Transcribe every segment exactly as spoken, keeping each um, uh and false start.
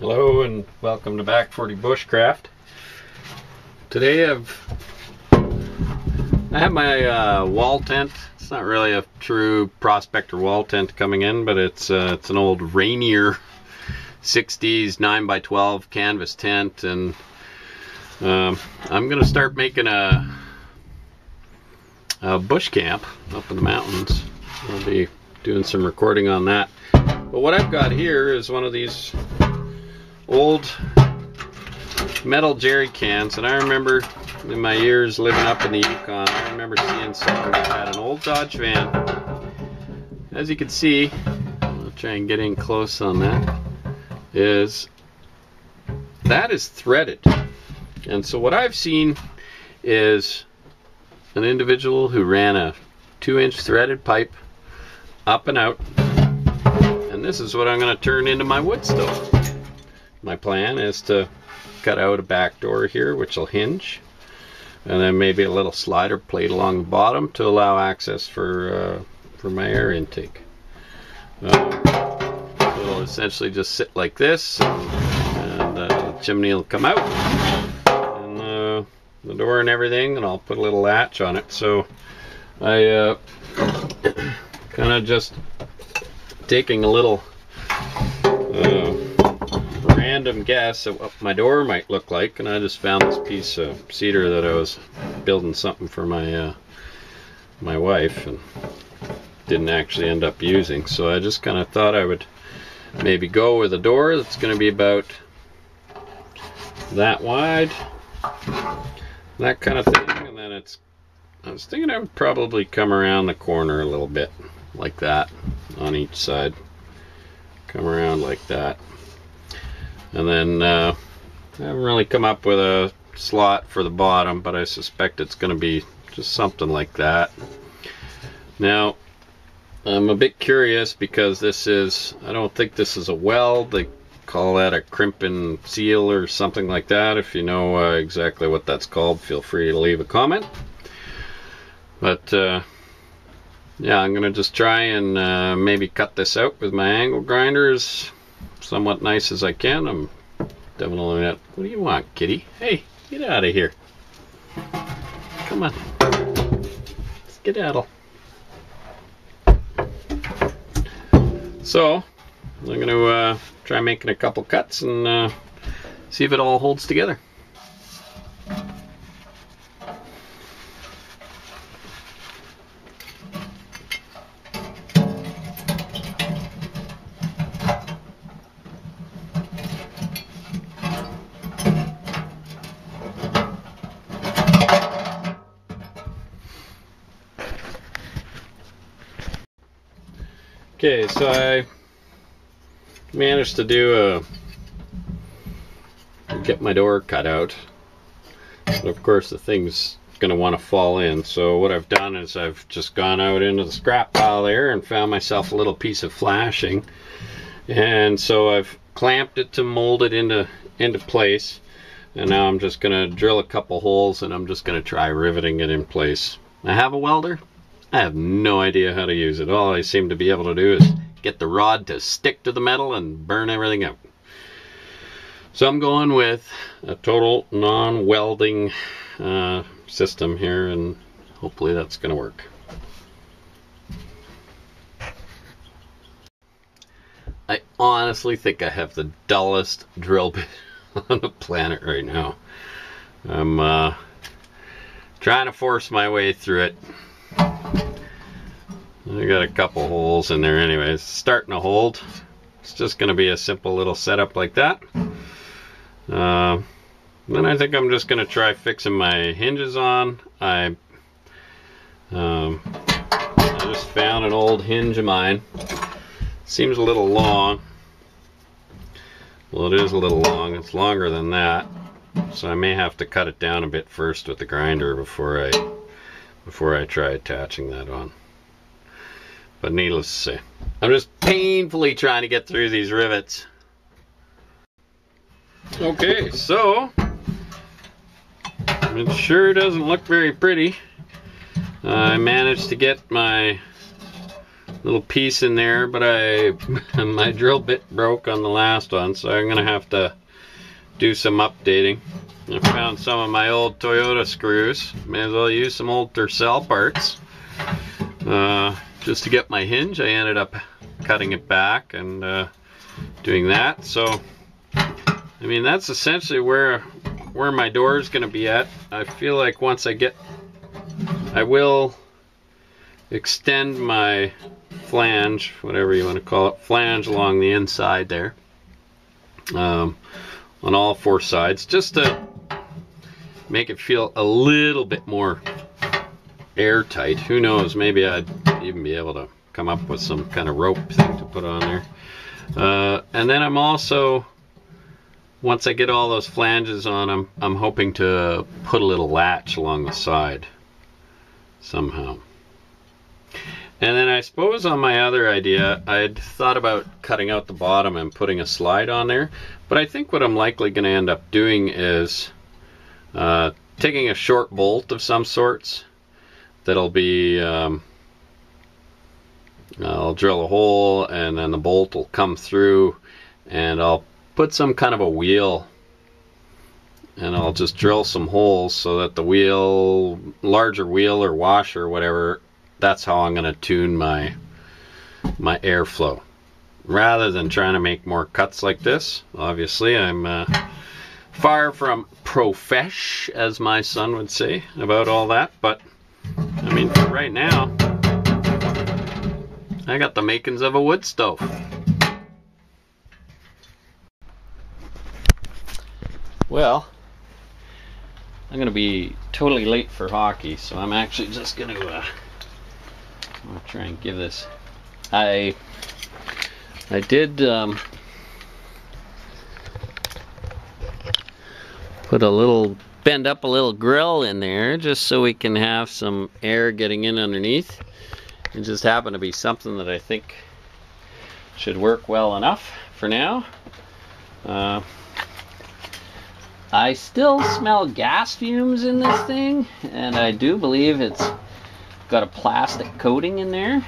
Hello and welcome to Back forty Bushcraft. Today I've I have my uh, wall tent. It's not really a true prospector wall tent coming in, but it's uh, it's an old Rainier sixties nine by twelve canvas tent, and um, I'm gonna start making a, a bush camp up in the mountains. I'll be doing some recording on that. But what I've got here is one of these old metal jerry cans, and I remember in my years living up in the Yukon, I remember seeing someone that had an old Dodge van. As you can see, I'll try and get in close on that, is that is threaded. And so what I've seen is an individual who ran a two inch threaded pipe up and out, and this is what I'm going to turn into my wood stove. My plan is to cut out a back door here, which will hinge, and then maybe a little slider plate along the bottom to allow access for uh, for my air intake. Uh, it'll essentially just sit like this, and, and uh, the chimney will come out, and uh, the door and everything, and I'll put a little latch on it. So I uh, kind of just taking a little Uh, random guess at what my door might look like, and I just found this piece of cedar that I was building something for my uh, my wife and didn't actually end up using. So I just kind of thought I would maybe go with a door that's going to be about that wide, that kind of thing, and then it's I was thinking I would probably come around the corner a little bit like that on each side, come around like that. And then uh, I haven't really come up with a slot for the bottom, but I suspect it's going to be just something like that. Now, I'm a bit curious because this is, I don't think this is a weld. They call that a crimp and seal or something like that. If you know uh, exactly what that's called, feel free to leave a comment. But uh, yeah, I'm going to just try and uh, maybe cut this out with my angle grinders. Somewhat nice as I can. I'm definitely not. What do you want, kitty? Hey, get out of here. Come on. Skedaddle. So, I'm going to uh, try making a couple cuts and uh, see if it all holds together. Okay, so I managed to do a, get my door cut out, but of course the thing's going to want to fall in. So what I've done is I've just gone out into the scrap pile there and found myself a little piece of flashing, and so I've clamped it to mold it into, into place, and now I'm just going to drill a couple holes and I'm just going to try riveting it in place. I have a welder. I have no idea how to use it. All I seem to be able to do is get the rod to stick to the metal and burn everything out. So I'm going with a total non-welding uh, system here, and hopefully that's going to work. I honestly think I have the dullest drill bit on the planet right now. I'm uh, trying to force my way through it. I got a couple holes in there anyway. It's starting to hold. It's just going to be a simple little setup like that. Uh, then I think I'm just going to try fixing my hinges on. I, um, I just found an old hinge of mine. Seems a little long. Well, it is a little long. It's longer than that. So I may have to cut it down a bit first with the grinder before I, before I try attaching that on. But needless to say, I'm just painfully trying to get through these rivets. Okay, so it sure doesn't look very pretty. I managed to get my little piece in there, but I my drill bit broke on the last one, so I'm gonna have to do some updating. I found some of my old Toyota screws. May as well use some old Tercel parts. Uh, just to get my hinge, I ended up cutting it back and uh, doing that. So, I mean, that's essentially where where my door is going to be at. I feel like once I get, I will extend my flange, whatever you want to call it, flange along the inside there, um, on all four sides, just to make it feel a little bit more airtight. Who knows, maybe I'd even be able to come up with some kind of rope thing to put on there. Uh, and then I'm also, once I get all those flanges on, I'm, I'm hoping to put a little latch along the side somehow. And then I suppose on my other idea, I'd thought about cutting out the bottom and putting a slide on there. But I think what I'm likely going to end up doing is uh, taking a short bolt of some sorts that'll be, um, I'll drill a hole and then the bolt will come through, and I'll put some kind of a wheel, and I'll just drill some holes so that the wheel, larger wheel or washer or whatever, that's how I'm going to tune my my airflow, rather than trying to make more cuts like this. Obviously, I'm uh, far from profesh, as my son would say, about all that. But I mean, for right now, I got the makings of a wood stove. Well, I'm going to be totally late for hockey, so I'm actually just going to. Uh, I'll try and give this. I I did um, put a little, bend up a little grill in there just so we can have some air getting in underneath. It just happened to be something that I think should work well enough for now. Uh, I still smell gas fumes in this thing, and I do believe it's got a plastic coating in there,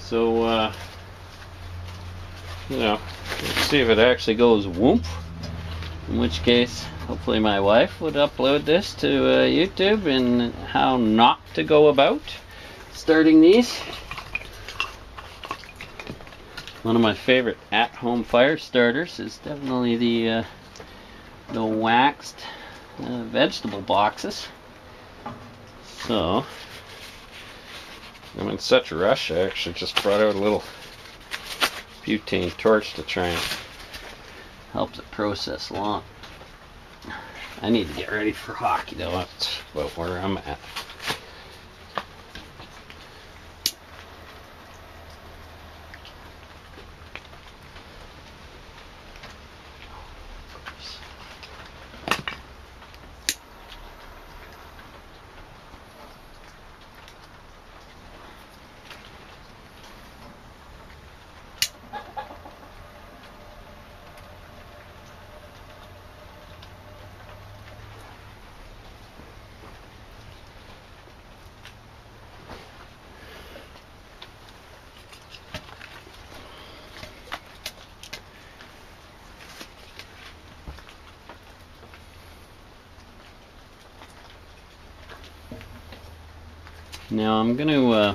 so uh, you know, let's see if it actually goes whoomp, in which case hopefully my wife would upload this to uh, YouTube, and how not to go about starting these. One of my favorite at-home fire starters is definitely the uh, the waxed uh, vegetable boxes. So I'm in such a rush, I actually just brought out a little butane torch to try and help the process along. I need to get ready for hockey though, that's about where I'm at. Now I'm going to, uh,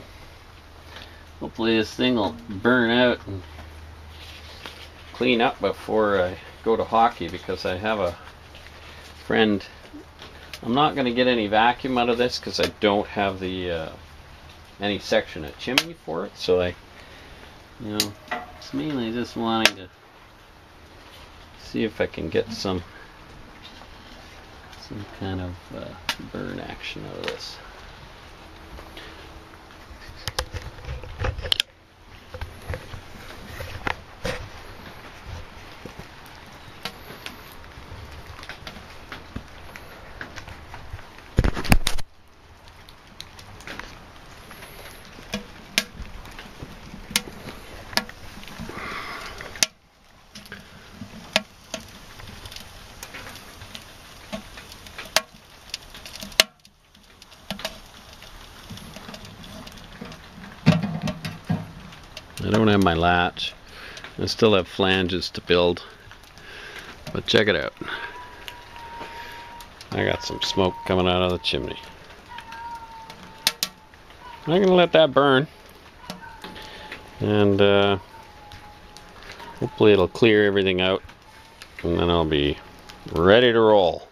hopefully this thing will burn out and clean up before I go to hockey, because I have a friend. I'm not going to get any vacuum out of this because I don't have the uh, any section of chimney for it, so I, you know, it's mainly just wanting to see if I can get some, some kind of uh, burn action out of this. don't have my latch. I still have flanges to build, but check it out. I got some smoke coming out of the chimney. I'm gonna let that burn, and uh, hopefully it'll clear everything out, and then I'll be ready to roll.